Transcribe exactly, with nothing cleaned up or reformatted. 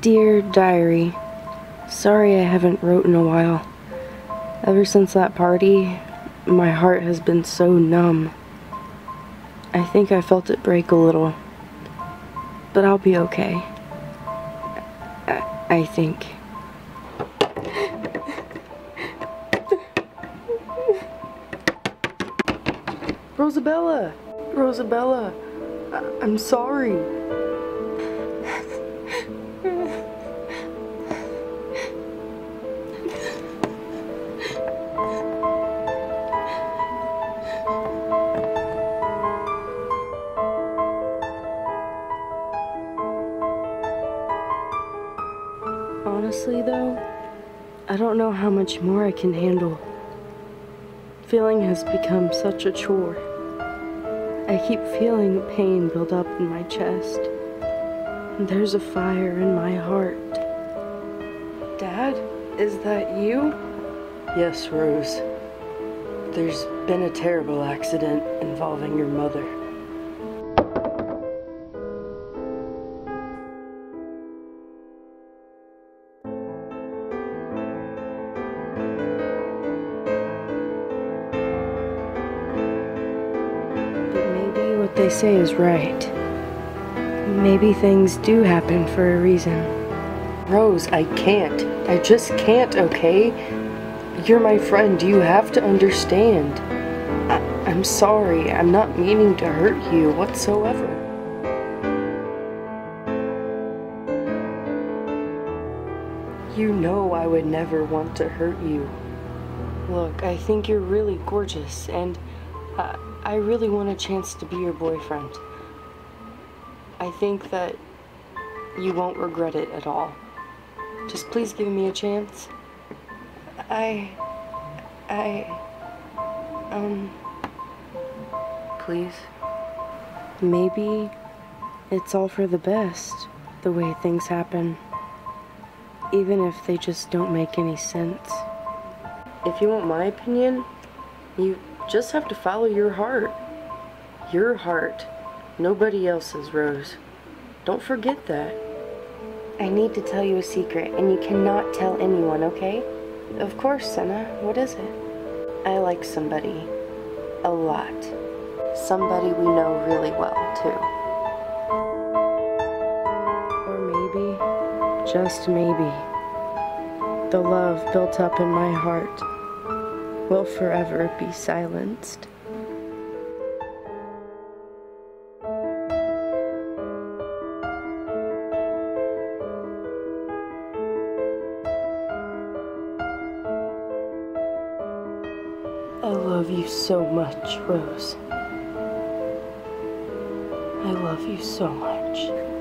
Dear Diary, sorry I haven't wrote in a while. Ever since that party, my heart has been so numb. I think I felt it break a little, but I'll be okay. I, I think. Rosabella! Rosabella! I I'm sorry. Honestly though, I don't know how much more I can handle. Feeling has become such a chore. I keep feeling the pain build up in my chest. There's a fire in my heart. Dad, is that you? Yes, Rose. There's been a terrible accident involving your mother. What they say is right. Maybe things do happen for a reason. Rose, I can't. I just can't, okay? You're my friend. You have to understand. I I'm sorry. I'm not meaning to hurt you whatsoever. You know I would never want to hurt you. Look, I think you're really gorgeous, and I I really want a chance to be your boyfriend. I think that you won't regret it at all. Just please give me a chance. I... I... Um... Please? Maybe it's all for the best, the way things happen. Even if they just don't make any sense. If you want my opinion, you... just have to follow your heart. Your heart. Nobody else's, Rose. Don't forget that. I need to tell you a secret, and you cannot tell anyone, okay? Of course, Senna. What is it? I like somebody. A lot. Somebody we know really well, too. Or maybe, just maybe, the love built up in my heart will forever be silenced. I love you so much, Rose. I love you so much.